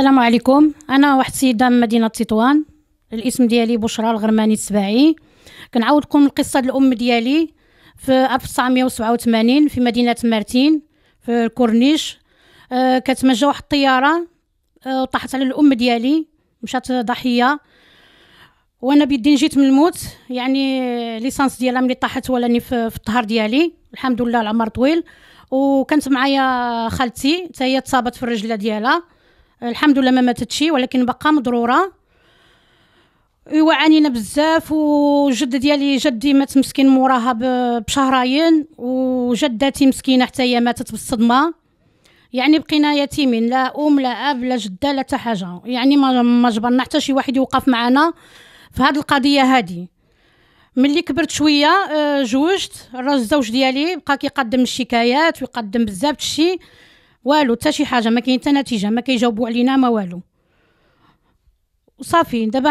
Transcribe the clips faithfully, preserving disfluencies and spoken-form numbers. السلام عليكم. انا واحد السيده من مدينه تطوان، الاسم ديالي بشرى الغرماني السباعي. كنعاودكم القصه ديال الام ديالي في ألف وتسعمائة وسبعة وثمانين في مدينه مرتين في الكورنيش. أه كتمجى واحد الطياره أه وطاحت على الام ديالي، مشات ضحيه وانا بيدي نجيت من الموت، يعني ليسانس ديالها ملي طاحت ولاني في الطهر ديالي. الحمد لله العمر طويل، وكانت معايا خالتي حتى هي تصابت في الرجله ديالها، الحمد لله ما ماتتش ولكن بقى مضروره. وعانينا بزاف، وجد ديالي جدي مات مسكين موراها بشهرين، وجداتي مسكينه حتى هي ماتت بالصدمه. يعني بقينا يتيمين، لا ام لا اب لا جده لا حتى حاجه، يعني ما جبرنا حتى شي واحد يوقف معنا في هاد القضيه هادي. ملي كبرت شويه جوجت، الزوج ديالي بقى كيقدم الشكايات ويقدم بزاف الشيء، والو حتى شي حاجه ما كاين، حتى نتيجه ما كيجاوبوا علينا ما والو. وصافي دابا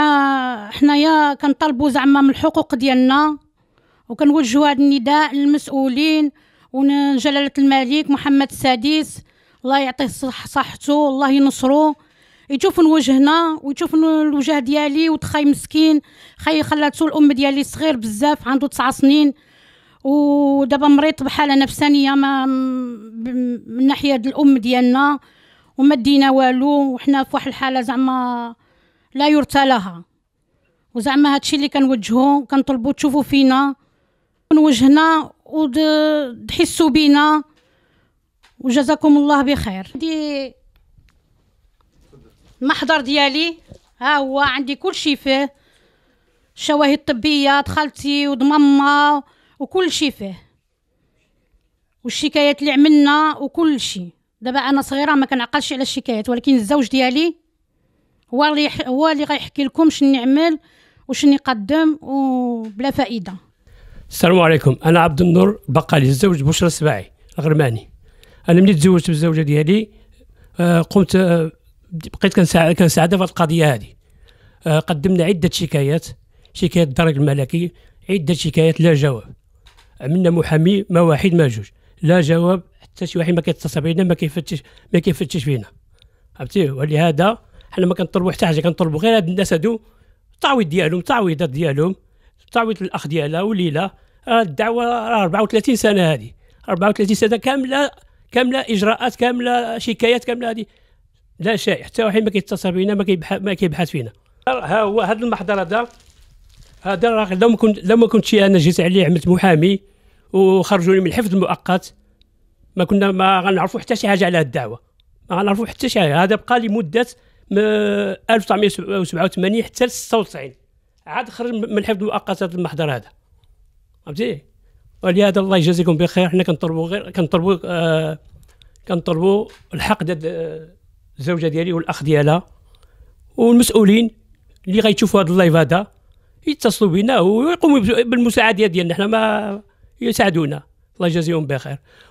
حنايا كنطالبوا زعما من الحقوق ديالنا، وكنوجهوا هذا النداء للمسؤولين ونجلاله الملك محمد السادس، الله يعطيه صحته الله ينصرو، يشوف وجهنا ويشوف الوجه ديالي ود خاي مسكين. خاي خلاتو الام ديالي صغير بزاف، عنده تسع سنين، ودابا مريض بحاله نفسانيه ما من ناحيه الام ديالنا، وما دينا والو، وحنا في واحد الحاله زعما لا يرثى لها. وزعما هادشي اللي كنوجهو، كنطلبو تشوفوا فينا ونوجهنا وتحسوا بينا، وجزاكم الله بخير. عندي المحضر ديالي، ها هو عندي كلشي فيه، الشواهد الطبيه دخلتي ود ماما وكل شيء فيه، والشكايات اللي عملنا وكل شيء. دابا انا صغيره ما كنعقلش على الشكايات، ولكن الزوج ديالي هو اللي هو اللي غيحكي لكم شنو نعمل وشنو نقدم، وبلا فائده. السلام عليكم، انا عبد النور البقالي، الزوج بشرى السباعي الغرماني. انا ملي تزوجت بالزوجه ديالي قمت بقيت كنساعد كنساعدها في القضيه هذه. قدمنا عده شكايات، شكايات الدرك الملكي، عده شكايات لا جواب. عملنا محامي ما واحد ما جوج، لا جواب، حتى شي واحد ما كيتصل بينا، ما كيفتش ما كيفتش فينا، عرفتي. ولهذا حنا ما كنطلبوا حتى حاجه، كنطلبوا غير هاد الناس هادو التعويض ديالهم، التعويضات ديالهم، التعويض للاخ ديالها وليله. الدعوه راه أربعة وثلاثين سنة، هذه أربعة وثلاثين سنة كامله كامله اجراءات، كامله شكايات، كامله هذه لا شيء، حتى واحد ما كيتصل بينا، ما كيبحث ما كيبحث فينا. ها هو هذا المحضر هذا، هذا راه لو ما كنت لو ما كنتش انا جيت عليه عملت محامي وخرجوني من الحفظ المؤقت، ما كنا ما غنعرفوا حتى شي حاجه على هذه الدعوه، ما غنعرفوا حتى شي حاجه. هذا بقى لمده ألف وتسعمائة وسبعة وثمانين حتى ستة وتسعين، عاد خرج من الحفظ المؤقت هذا المحضر هذا، فهمتي. ولهذا الله يجازيكم بخير، حنا كنطلبوا غير كنطلبوا آه كنطلبوا الحق ديال الزوجه ديالي والاخ ديالها، والمسؤولين اللي غيشوفوا هذا اللايف هذا يتصلوا بنا ويقوموا بالمساعدات ديالنا، حنا ما يساعدونا. الله يجازيهم بخير.